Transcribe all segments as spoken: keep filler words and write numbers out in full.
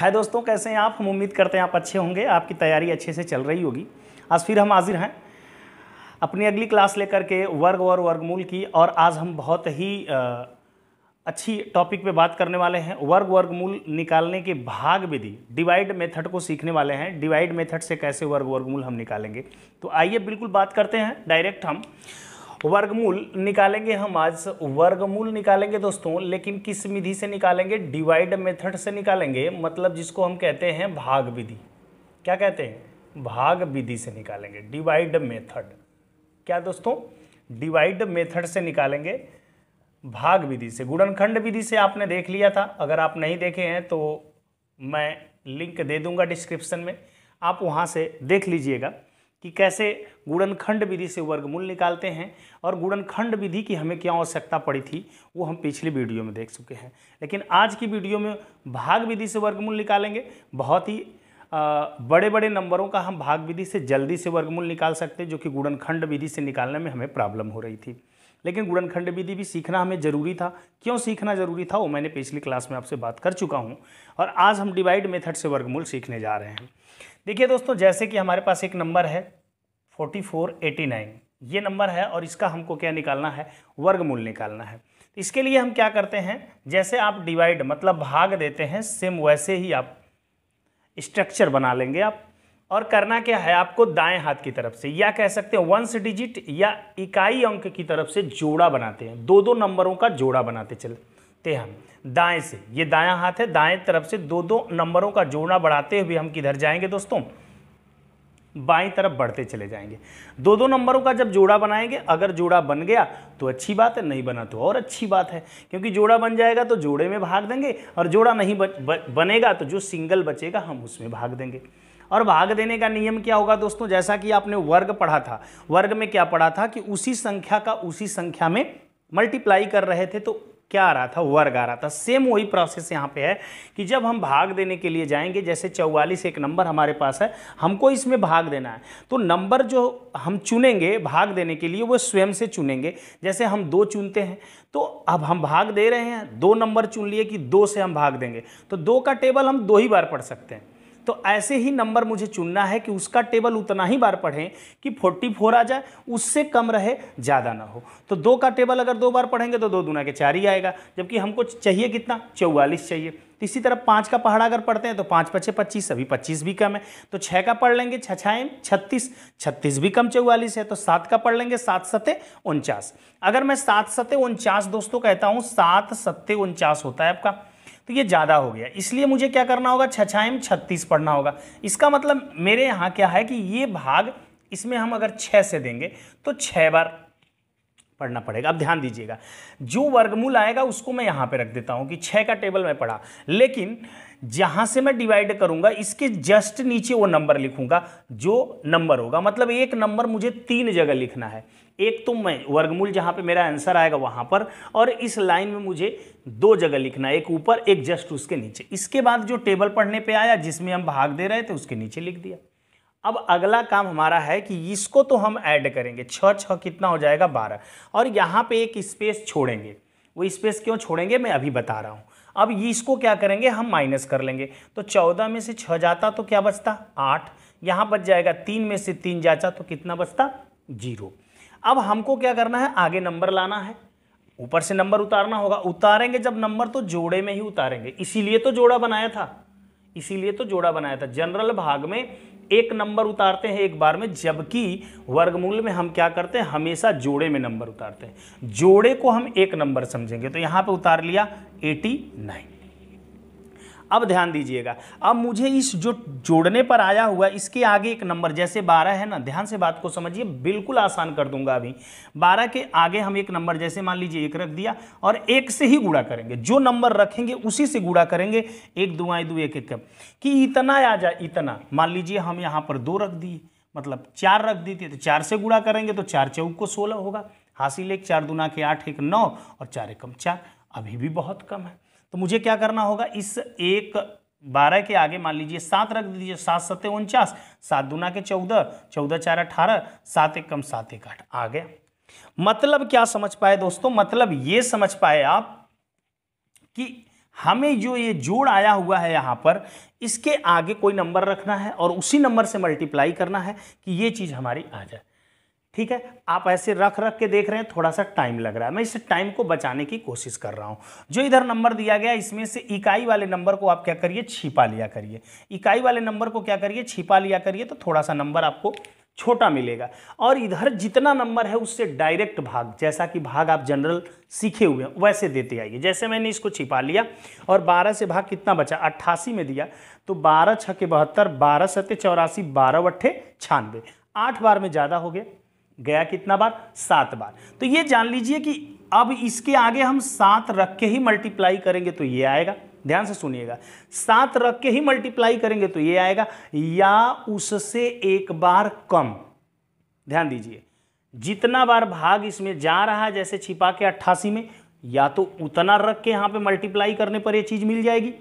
हाय दोस्तों, कैसे हैं आप। हम उम्मीद करते हैं आप अच्छे होंगे, आपकी तैयारी अच्छे से चल रही होगी। आज फिर हम हाजिर हैं अपनी अगली क्लास लेकर के वर्ग और वर्गमूल की, और आज हम बहुत ही अच्छी टॉपिक पे बात करने वाले हैं। वर्ग वर्गमूल निकालने के भाग विधि, डिवाइड मेथड को सीखने वाले हैं। डिवाइड मेथड से कैसे वर्ग वर्गमूल हम निकालेंगे, तो आइए बिल्कुल बात करते हैं। डायरेक्ट हम वर्गमूल निकालेंगे, हम आज वर्गमूल निकालेंगे दोस्तों, लेकिन किस विधि से निकालेंगे? डिवाइड मेथड से निकालेंगे, मतलब जिसको हम कहते हैं भाग विधि। क्या कहते हैं? भाग विधि से निकालेंगे। डिवाइड मेथड क्या दोस्तों? डिवाइड मेथड से निकालेंगे, भाग विधि से। गुणनखंड विधि से आपने देख लिया था, अगर आप नहीं देखे हैं तो मैं लिंक दे दूंगा डिस्क्रिप्शन में, आप वहाँ से देख लीजिएगा कि कैसे गुणनखंड विधि से वर्गमूल निकालते हैं। और गुणनखंड विधि की हमें क्या आवश्यकता पड़ी थी वो हम पिछली वीडियो में देख चुके हैं, लेकिन आज की वीडियो में भाग विधि से वर्गमूल निकालेंगे। बहुत ही बड़े बड़े नंबरों का हम भाग विधि से जल्दी से वर्गमूल निकाल सकते हैं, जो कि गुणनखंड विधि से निकालने में हमें प्रॉब्लम हो रही थी। लेकिन गुणनखंड विधि भी सीखना हमें ज़रूरी था। क्यों सीखना ज़रूरी था वो मैंने पिछली क्लास में आपसे बात कर चुका हूँ, और आज हम डिवाइड मेथड से वर्गमूल सीखने जा रहे हैं। देखिए दोस्तों, जैसे कि हमारे पास एक नंबर है फोर्टी फोर एटी नाइन, ये नंबर है, और इसका हमको क्या निकालना है? वर्गमूल निकालना है। इसके लिए हम क्या करते हैं, जैसे आप डिवाइड मतलब भाग देते हैं, सेम वैसे ही आप स्ट्रक्चर बना लेंगे आप। और करना क्या है आपको? दाएं हाथ की तरफ से, या कह सकते हैं वंस डिजिट या इकाई अंक की तरफ से जोड़ा बनाते हैं। दो दो नंबरों का जोड़ा बनाते चलते हम दाएं से, ये दायां हाथ है, दाएं तरफ से दो दो नंबरों का जोड़ा बढ़ाते हुए हम किधर जाएंगे दोस्तों? बाईं तरफ बढ़ते चले जाएंगे। दो दो नंबरों का जब जोड़ा बनाएंगे, अगर जोड़ा बन गया तो अच्छी बात है, नहीं बना तो और अच्छी बात है, क्योंकि जोड़ा बन जाएगा तो जोड़े में भाग देंगे, और जोड़ा नहीं बनेगा तो जो सिंगल बचेगा हम उसमें भाग देंगे। और भाग देने का नियम क्या होगा दोस्तों? जैसा कि आपने वर्ग पढ़ा था, वर्ग में क्या पढ़ा था कि उसी संख्या का उसी संख्या में मल्टीप्लाई कर रहे थे तो क्या आ रहा था? वर्ग आ रहा था। सेम वही प्रोसेस यहाँ पे है कि जब हम भाग देने के लिए जाएंगे, जैसे चौवालीस एक नंबर हमारे पास है, हमको इसमें भाग देना है, तो नंबर जो हम चुनेंगे भाग देने के लिए वो स्वयं से चुनेंगे। जैसे हम दो चुनते हैं, तो अब हम भाग दे रहे हैं, दो नंबर चुन लिए कि दो से हम भाग देंगे, तो दो का टेबल हम दो ही बार पढ़ सकते हैं। तो ऐसे ही नंबर मुझे चुनना है कि उसका टेबल उतना ही बार पढ़ें कि फोर्टी फोर आ जाए, उससे कम रहे, ज़्यादा ना हो। तो दो का टेबल अगर दो बार पढ़ेंगे तो दो दूना के चार ही आएगा, जबकि हमको चाहिए कितना? चौवालीस चाहिए। इसी तरह पाँच का पहाड़ा अगर पढ़ते हैं तो पाँच पचे पच्चीस, अभी पच्चीस भी कम है, तो छः का पढ़ लेंगे, छः छाएँ छत्तीस, छत्तीस भी कम चौवालीस है, तो सात का पढ़ लेंगे, सात सत्ते उनचास। अगर मैं सात सत्ते उनचास दोस्तों कहता हूँ, सात सत्ते उनचास होता है आपका, तो ये ज़्यादा हो गया, इसलिए मुझे क्या करना होगा? छछाएम छत्तीस पढ़ना होगा। इसका मतलब मेरे यहाँ क्या है कि ये भाग इसमें हम अगर छः से देंगे तो छः बार पढ़ना पड़ेगा। अब ध्यान दीजिएगा, जो वर्गमूल आएगा उसको मैं यहाँ पे रख देता हूँ कि छः का टेबल मैं पढ़ा, लेकिन जहाँ से मैं डिवाइड करूँगा इसके जस्ट नीचे वो नंबर लिखूँगा जो नंबर होगा, मतलब एक नंबर मुझे तीन जगह लिखना है। एक तो मैं वर्गमूल जहाँ पे मेरा आंसर आएगा वहाँ पर, और इस लाइन में मुझे दो जगह लिखना है, एक ऊपर एक जस्ट उसके नीचे। इसके बाद जो टेबल पढ़ने पे आया जिसमें हम भाग दे रहे थे उसके नीचे लिख दिया। अब अगला काम हमारा है कि इसको तो हम ऐड करेंगे, छः छः कितना हो जाएगा? बारह, और यहाँ पे एक स्पेस छोड़ेंगे। वो स्पेस क्यों छोड़ेंगे मैं अभी बता रहा हूँ। अब इसको क्या करेंगे हम? माइनस कर लेंगे, तो चौदह में से छः जाता तो क्या बचता? आठ। यहाँ बच जाएगा तीन में से तीन जाता तो कितना बचता? जीरो। अब हमको क्या करना है? आगे नंबर लाना है, ऊपर से नंबर उतारना होगा। उतारेंगे जब नंबर तो जोड़े में ही उतारेंगे, इसीलिए तो जोड़ा बनाया था, इसीलिए तो जोड़ा बनाया था। जनरल भाग में एक नंबर उतारते हैं एक बार में, जबकि वर्गमूल में हम क्या करते हैं? हमेशा जोड़े में नंबर उतारते हैं, जोड़े को हम एक नंबर समझेंगे। तो यहाँ पे उतार लिया एटी नाइन। अब ध्यान दीजिएगा, अब मुझे इस जो जोड़ने पर आया हुआ इसके आगे एक नंबर, जैसे बारह है ना, ध्यान से बात को समझिए, बिल्कुल आसान कर दूंगा अभी। बारह के आगे हम एक नंबर, जैसे मान लीजिए एक रख दिया, और एक से ही गुणा करेंगे, जो नंबर रखेंगे उसी से गुणा करेंगे। एक दो आए दो, एक एक कम, कि इतना आ जाए इतना। मान लीजिए हम यहाँ पर दो रख दिए, मतलब चार रख दी थी, तो चार से गुणा करेंगे तो चार चौक को सोलह होगा, हासिल एक, चार दूना के आठ, एक नौ, और चार एक कम चार, अभी भी बहुत कम है। तो मुझे क्या करना होगा? इस एक बारह के आगे मान लीजिए सात रख दीजिए, सात सत्ते उनचास, सात दूना के चौदह, चौदह चार अठारह, सात एक कम सात एक आठ आ गया। मतलब क्या समझ पाए दोस्तों? मतलब ये समझ पाए आप कि हमें जो ये जोड़ आया हुआ है यहाँ पर, इसके आगे कोई नंबर रखना है और उसी नंबर से मल्टीप्लाई करना है कि ये चीज़ हमारी आ जाए। ठीक है, आप ऐसे रख रख के देख रहे हैं, थोड़ा सा टाइम लग रहा है, मैं इस टाइम को बचाने की कोशिश कर रहा हूँ। जो इधर नंबर दिया गया इसमें से इकाई वाले नंबर को आप क्या करिए, छिपा लिया करिए। इकाई वाले नंबर को क्या करिए, छिपा लिया करिए, तो थोड़ा सा नंबर आपको छोटा मिलेगा। और इधर जितना नंबर है उससे डायरेक्ट भाग, जैसा कि भाग आप जनरल सीखे हुए हैं वैसे देते आइए। जैसे मैंने इसको छिपा लिया और बारह से भाग कितना बचा, अट्ठासी में दिया, तो बारह छः के बहत्तर, बारह सत्ते चौरासी, बारह अट्ठे छियानवे, आठ बार में ज़्यादा हो गया, गया कितना बार, सात बार। तो ये जान लीजिए कि अब इसके आगे हम सात रख के ही मल्टीप्लाई करेंगे तो ये आएगा। ध्यान से सुनिएगा, सात रख के ही मल्टीप्लाई करेंगे तो ये आएगा या उससे एक बार कम। ध्यान दीजिए, जितना बार भाग इसमें जा रहा है जैसे छिपा के अट्ठासी में, या तो उतना रख के यहाँ पे मल्टीप्लाई करने पर ये चीज़ मिल जाएगी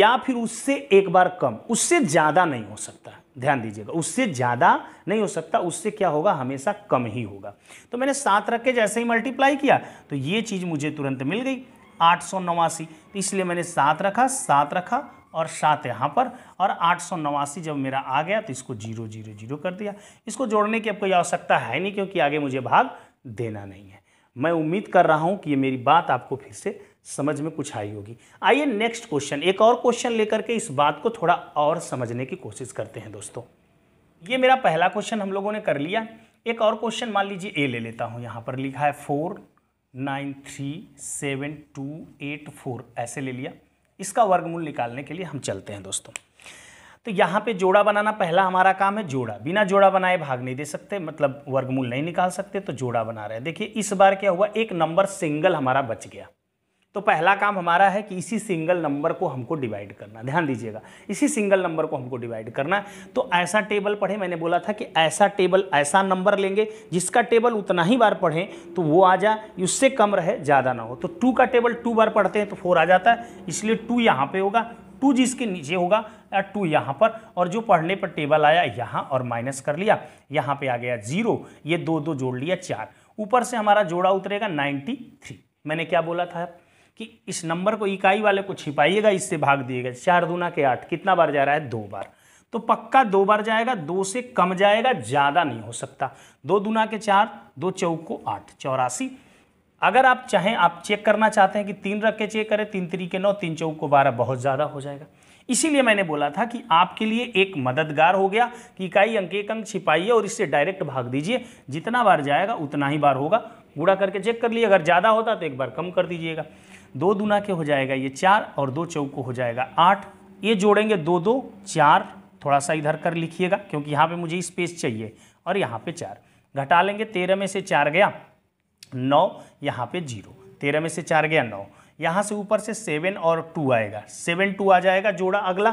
या फिर उससे एक बार कम, उससे ज़्यादा नहीं हो सकता। ध्यान दीजिएगा, उससे ज़्यादा नहीं हो सकता, उससे क्या होगा, हमेशा कम ही होगा। तो मैंने सात रख के जैसे ही मल्टीप्लाई किया तो ये चीज़ मुझे तुरंत मिल गई आठ सौ नवासी। तो इसलिए मैंने सात रखा, सात रखा और सात यहाँ पर, और आठ सौ नवासी जब मेरा आ गया तो इसको जीरो जीरो जीरो कर दिया। इसको जोड़ने की अब कोई आवश्यकता है नहीं क्योंकि आगे मुझे भाग देना नहीं है। मैं उम्मीद कर रहा हूँ कि ये मेरी बात आपको फिर से समझ में कुछ आई होगी। आइए नेक्स्ट क्वेश्चन, एक और क्वेश्चन लेकर के इस बात को थोड़ा और समझने की कोशिश करते हैं। दोस्तों, ये मेरा पहला क्वेश्चन हम लोगों ने कर लिया। एक और क्वेश्चन मान लीजिए ए ले लेता हूँ। यहाँ पर लिखा है four nine three seven two eight four, ऐसे ले लिया। इसका वर्गमूल निकालने के लिए हम चलते हैं दोस्तों। तो यहाँ पे जोड़ा बनाना पहला हमारा काम है, जोड़ा। बिना जोड़ा बनाए भाग नहीं दे सकते, मतलब वर्गमूल नहीं निकाल सकते, तो जोड़ा बना रहे हैं। देखिए इस बार क्या हुआ, एक नंबर सिंगल हमारा बच गया, तो पहला काम हमारा है कि इसी सिंगल नंबर को हमको डिवाइड करना। ध्यान दीजिएगा, इसी सिंगल नंबर को हमको डिवाइड करना। तो ऐसा टेबल पढ़े, मैंने बोला था कि ऐसा टेबल, ऐसा नंबर लेंगे जिसका टेबल उतना ही बार पढ़ें तो वो आ जाए, उससे कम रहे, ज़्यादा ना हो। तो टू का टेबल टू बार पढ़ते हैं तो फोर आ जाता है, इसलिए टू यहाँ पर होगा, टू जिसके नीचे होगा टू यहाँ पर, और जो पढ़ने पर टेबल आया यहाँ और माइनस कर लिया, यहाँ पे आ गया जीरो, ये दो दो जोड़ लिया चार, ऊपर से हमारा जोड़ा उतरेगा नाइन्टी थ्री। मैंने क्या बोला था कि इस नंबर को, इकाई वाले को छिपाइएगा, इससे भाग दिएगा। चार दूना के आठ, कितना बार जा रहा है, दो बार, तो पक्का दो बार जाएगा, दो से कम जाएगा, ज़्यादा नहीं हो सकता। दो दूना के चार, दो चौक को आठ, चौरासी। अगर आप चाहें, आप चेक करना चाहते हैं कि तीन रख के चेक करें, तीन तीन के नौ, तीन चौक को बारह, बहुत ज़्यादा हो जाएगा। इसीलिए मैंने बोला था कि आपके लिए एक मददगार हो गया कि इकाई अंक एक अंक छिपाइए और इससे डायरेक्ट भाग दीजिए, जितना बार जाएगा उतना ही बार होगा। गुणा करके चेक कर लिए, अगर ज़्यादा होता तो एक बार कम कर दीजिएगा। दो दूना के हो जाएगा ये चार और दो चौक को हो जाएगा आठ, ये जोड़ेंगे दो दो चार, थोड़ा सा इधर कर लिखिएगा क्योंकि यहाँ पर मुझे स्पेस चाहिए, और यहाँ पर चार घटा लेंगे, तेरह में से चार गया नौ, यहाँ पे जीरो, तेरह में से चार गया नौ, यहाँ से ऊपर से सेवन और टू आएगा, सेवन टू आ जाएगा जोड़ा। अगला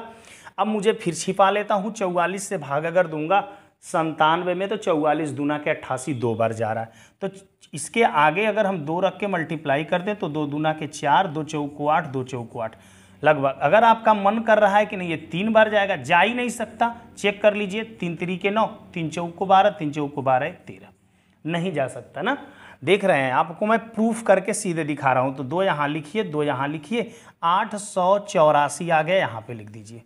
अब मुझे फिर छिपा लेता हूँ, चौवालीस से भाग अगर दूंगा संतानवे में तो चौवालीस दूना के अट्ठासी, दो बार जा रहा है, तो इसके आगे अगर हम दो रख के मल्टीप्लाई कर दें तो दो दूना के चार, दो चौक को आठ, दो चौक को आठ, लगभग। अगर आपका मन कर रहा है कि नहीं ये तीन बार जाएगा, जा ही नहीं सकता, चेक कर लीजिए, तीन तिरी के नौ, तीन चौक को बारह, तीन चौक को बारह तेरह, नहीं जा सकता ना। देख रहे हैं, आपको मैं प्रूफ करके सीधे दिखा रहा हूँ। तो दो यहाँ लिखिए, दो यहाँ लिखिए, आठ सौ चौरासी आ गया, यहाँ पे लिख दीजिए।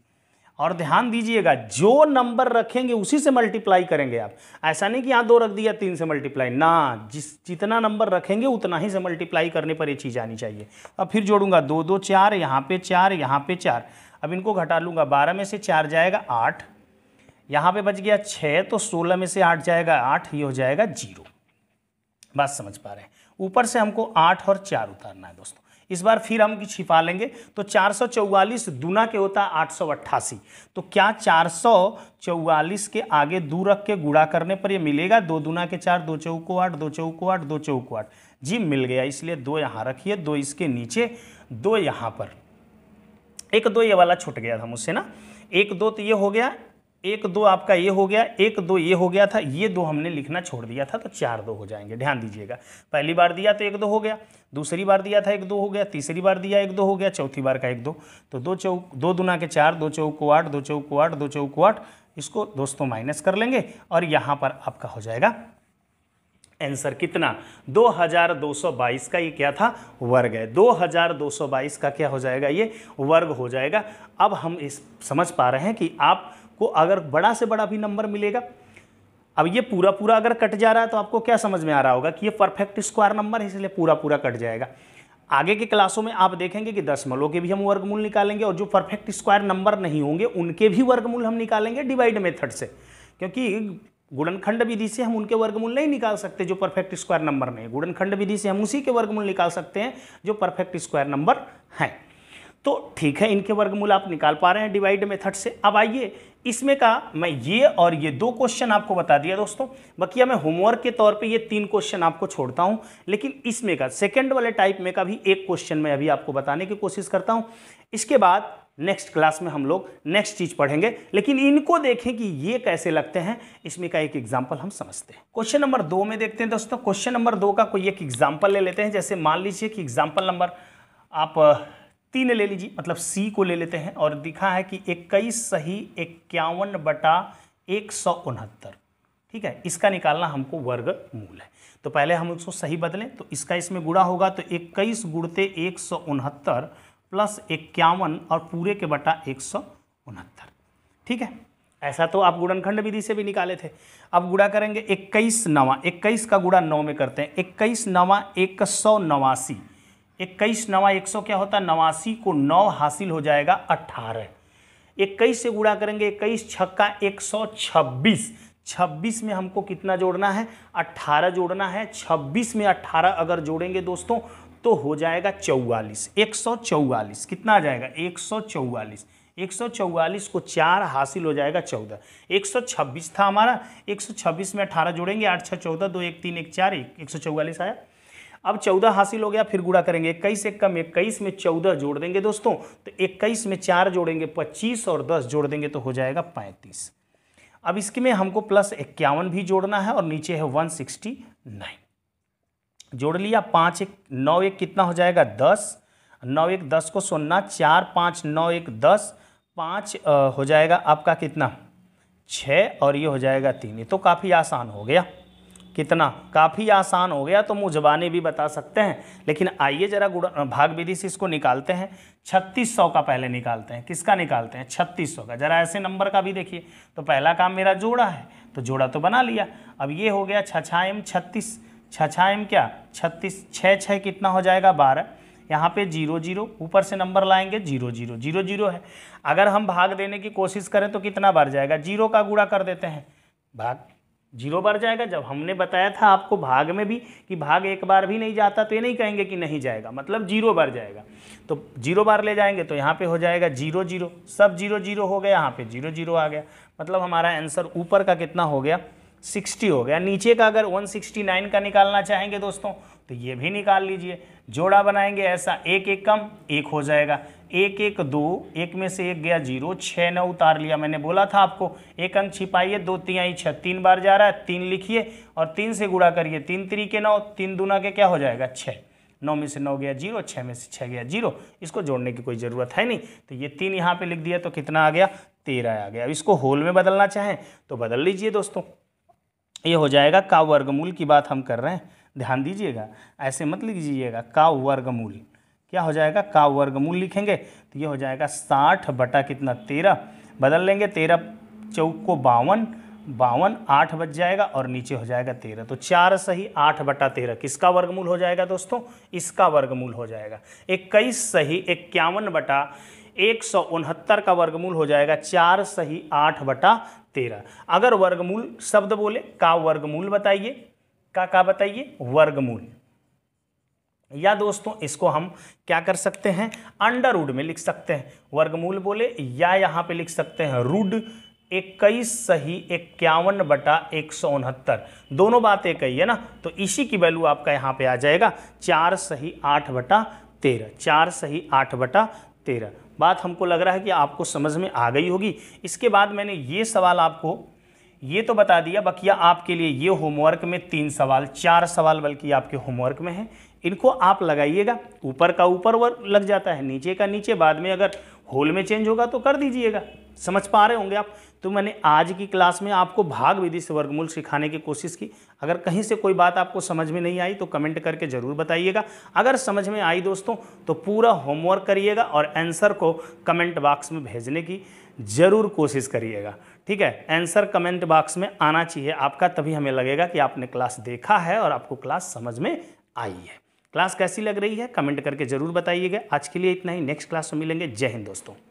और ध्यान दीजिएगा, जो नंबर रखेंगे उसी से मल्टीप्लाई करेंगे आप, ऐसा नहीं कि यहाँ दो रख दिया तीन से मल्टीप्लाई, ना, जिस जितना नंबर रखेंगे उतना ही से मल्टीप्लाई करने पर ये चीज़ आनी चाहिए। अब फिर जोड़ूंगा दो दो चार, यहाँ पे चार, यहाँ पे चार, अब इनको घटा लूँगा, बारह में से चार जाएगा आठ, यहाँ पर बच गया छः, तो सोलह में से आठ जाएगा आठ, ये हो जाएगा जीरो। बात समझ पा रहे हैं, ऊपर से हमको आठ और चार उतारना है दोस्तों। इस बार फिर हम छिपा लेंगे, तो चार सौ चौवालीस दूना के होता है आठ सौ अट्ठासी, तो क्या चार सौ चौवालीस के आगे दो रख के गुणा करने पर ये मिलेगा, दो दूना के चार, दो चौक को आठ, दो चौक को आठ, दो चौक को आठ, जी मिल गया। इसलिए दो यहाँ रखिए, दो इसके नीचे, दो यहाँ पर, एक दो ये वाला छूट गया था मुझसे ना, एक दो, तो ये हो गया, एक दो आपका ये हो गया, एक दो ये हो गया था, ये दो हमने लिखना छोड़ दिया था, तो चार दो हो जाएंगे। ध्यान दीजिएगा, पहली बार दिया तो एक दो हो गया, दूसरी बार दिया था एक दो हो गया, तीसरी बार दिया एक दो हो गया, चौथी बार का एक दो, तो दो चौक, दो दूना के चार, दो चौक को आठ, दो चौक को आठ, दो चौक को आठ, इसको दोस्तों माइनस कर लेंगे और यहाँ पर आपका हो जाएगा आंसर कितना दो हज़ार दो सौ बाईस का ये क्या था वर्ग है। दो हज़ार दो सौ बाईस का क्या हो जाएगा ये वर्ग हो जाएगा। अब हम इस समझ पा रहे हैं कि आपको अगर बड़ा से बड़ा भी नंबर मिलेगा, अब ये पूरा पूरा अगर कट जा रहा है तो आपको क्या समझ में आ रहा होगा कि ये परफेक्ट स्क्वायर नंबर है इसलिए पूरा पूरा कट जाएगा। आगे की क्लासों में आप देखेंगे कि दशमलव के भी हम वर्गमूल निकालेंगे और जो परफेक्ट स्क्वायर नंबर नहीं होंगे उनके भी वर्गमूल हम निकालेंगे डिवाइड मेथड से, क्योंकि गुणनखंड विधि से हम उनके वर्गमूल नहीं निकाल सकते जो परफेक्ट स्क्वायर नंबर नहीं। गुणनखंड विधि से हम उसी के वर्गमूल निकाल सकते हैं जो परफेक्ट स्क्वायर नंबर हैं। तो ठीक है, इनके वर्गमूल आप निकाल पा रहे हैं डिवाइड मेथड से। अब आइए इसमें का मैं ये और ये दो क्वेश्चन आपको बता दिया दोस्तों, बाकी मैं होमवर्क के तौर पे ये तीन क्वेश्चन आपको छोड़ता हूँ, लेकिन इसमें का सेकंड वाले टाइप में का भी एक क्वेश्चन मैं अभी आपको बताने की कोशिश करता हूँ। इसके बाद नेक्स्ट क्लास में हम लोग नेक्स्ट चीज़ पढ़ेंगे, लेकिन इनको देखें कि ये कैसे लगते हैं, इसमें का एक एग्जाम्पल हम समझते हैं। क्वेश्चन नंबर दो में देखते हैं दोस्तों, क्वेश्चन नंबर दो का कोई एक एग्जाम्पल ले लेते हैं। जैसे मान लीजिए कि एग्जाम्पल नंबर आप तीन ले लीजिए, मतलब सी को ले लेते हैं, और दिखा है कि इक्कीस सही इक्यावन बटा एक सौ उनहत्तर, ठीक है, इसका निकालना हमको वर्गमूल है। तो पहले हम उसको सही बदलें तो इसका इसमें गुणा होगा, तो इक्कीस गुणते एक सौ उनहत्तर प्लस इक्यावन और पूरे के बटा एक सौ उनहत्तर, ठीक है। ऐसा तो आप गुणनखंड विधि से भी निकाले थे। अब गुणा करेंगे इक्कीस नवा, इक्कीस का गुणा नौ में करते हैं, इक्कीस नवा एक सौ नवासी, इक्कीस नवा एक सौ क्या होता है नवासी को नौ हासिल हो जाएगा अट्ठारह, इक्कीस से गुणा करेंगे इक्कीस छक्का एक सौ छब्बीस, छब्बीस में हमको कितना जोड़ना है अट्ठारह जोड़ना है, छब्बीस में अट्ठारह अगर जोड़ेंगे दोस्तों तो हो जाएगा चौवालीस, एक सौ चौवालीस कितना आ जाएगा एक सौ चौवालीस, एक सौ चौवालीस को चार हासिल हो जाएगा चौदह, एक सौ छब्बीस था हमारा, एक सौ छब्बीस में अट्ठारह जोड़ेंगे आठ छः चौदह दो एक तीन एक चार एक सौ चौवालीस आया। अब चौदह हासिल हो गया, फिर गुणा करेंगे इक्कीस से कम इक्कीस में चौदह जोड़ देंगे दोस्तों, तो इक्कीस में चार जोड़ेंगे पच्चीस और दस जोड़ देंगे तो हो जाएगा पैंतीस। अब इसके में हमको प्लस इक्यावन भी जोड़ना है और नीचे है एक सौ उनहत्तर जोड़ लिया, पाँच एक नौ एक कितना हो जाएगा दस, नौ एक दस को सुनना, चार पाँच नौ एक दस, पाँच हो जाएगा आपका कितना छः और ये हो जाएगा तीन। ये तो काफ़ी आसान हो गया, कितना काफ़ी आसान हो गया, तो मुँह ज़बानी भी बता सकते हैं, लेकिन आइए जरा गुणा भाग विधि से इसको निकालते हैं। छत्तीस सौ का पहले निकालते हैं, किसका निकालते हैं छत्तीस सौ का, जरा ऐसे नंबर का भी देखिए। तो पहला काम मेरा जोड़ा है, तो जोड़ा तो बना लिया, अब ये हो गया छछाएम छत्तीस, छछाएम क्या छत्तीस, छः छः कितना हो जाएगा बारह, यहाँ पे जीरो जीरो ऊपर से नंबर लाएंगे जीरो जीरो जीरो जीरो है। अगर हम भाग देने की कोशिश करें तो कितना बार जाएगा, जीरो का गुणा कर देते हैं भाग जीरो बार जाएगा। जब हमने बताया था आपको भाग में भी कि भाग एक बार भी नहीं जाता तो ये नहीं कहेंगे कि नहीं जाएगा, मतलब जीरो बार जाएगा, तो जीरो बार ले जाएंगे तो यहाँ पे हो जाएगा जीरो जीरो, सब जीरो जीरो हो गया, यहाँ पे जीरो जीरो आ गया, मतलब हमारा आंसर ऊपर का कितना हो गया साठ हो गया। नीचे का अगर एक सौ उनहत्तर का निकालना चाहेंगे दोस्तों तो ये भी निकाल लीजिए, जोड़ा बनाएंगे ऐसा एक एक कम एक हो जाएगा, एक एक दो, एक में से एक गया जीरो, छः नौ उतार लिया, मैंने बोला था आपको एक अंक छिपाइए, दो तिहाई छः तीन बार जा रहा है तीन लिखिए और तीन से गुणा करिए, तीन तिरी के नौ तीन दूना के क्या हो जाएगा छः, नौ में से नौ गया जीरो, छः में से छः गया जीरो, इसको जोड़ने की कोई ज़रूरत है नहीं, तो ये तीन यहाँ पर लिख दिया तो कितना आ गया तेरह आ गया। अब इसको होल में बदलना चाहें तो बदल लीजिए दोस्तों, ये हो जाएगा का वर्गमूल की बात हम कर रहे हैं, ध्यान दीजिएगा ऐसे मत लिखिएगा का वर्गमूल, क्या हो जाएगा का वर्गमूल लिखेंगे तो ये हो जाएगा साठ बटा कितना तेरह, बदल लेंगे तेरह चौक को बावन, बावन आठ बच जाएगा और नीचे हो जाएगा तेरह, तो चार सही आठ बटा तेरह किसका वर्गमूल हो जाएगा दोस्तों इसका वर्गमूल हो जाएगा। इक्कीस सही इक्यावन बटा एक सौ उनहत्तर का वर्गमूल हो जाएगा चार सही आठ बटा तेरह। अगर वर्गमूल शब्द बोले का वर्गमूल बताइए, का का बताइए वर्गमूल, या दोस्तों इसको हम क्या कर सकते हैं अंडर रूट में लिख सकते हैं, वर्गमूल बोले या यहाँ पे लिख सकते हैं रूट इक्कीस सही इक्यावन बटा एक सौ उनहत्तर, दोनों बातें कही है ना, तो इसी की वैल्यू आपका यहाँ पे आ जाएगा चार सही आठ बटा तेरह, चार सही आठ बटा तेरह। बात हमको लग रहा है कि आपको समझ में आ गई होगी। इसके बाद मैंने ये सवाल आपको ये तो बता दिया, बकिया आपके लिए ये होमवर्क में तीन सवाल चार सवाल बल्कि आपके होमवर्क में हैं, इनको आप लगाइएगा, ऊपर का ऊपर वर्ग लग जाता है नीचे का नीचे, बाद में अगर होल में चेंज होगा तो कर दीजिएगा। समझ पा रहे होंगे आप। तो मैंने आज की क्लास में आपको भाग विधि से वर्गमूल सिखाने की कोशिश की। अगर कहीं से कोई बात आपको समझ में नहीं आई तो कमेंट करके ज़रूर बताइएगा। अगर समझ में आई दोस्तों तो पूरा होमवर्क करिएगा और आंसर को कमेंट बॉक्स में भेजने की ज़रूर कोशिश करिएगा, ठीक है। आंसर कमेंट बॉक्स में आना चाहिए आपका, तभी हमें लगेगा कि आपने क्लास देखा है और आपको क्लास समझ में आई है। क्लास कैसी लग रही है कमेंट करके ज़रूर बताइएगा। आज के लिए इतना ही, नेक्स्ट क्लास में मिलेंगे। जय हिंद दोस्तों।